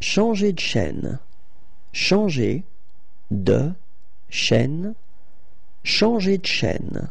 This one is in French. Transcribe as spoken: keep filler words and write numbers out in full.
Changer de chaîne. Changer de chaîne. Changer de chaîne.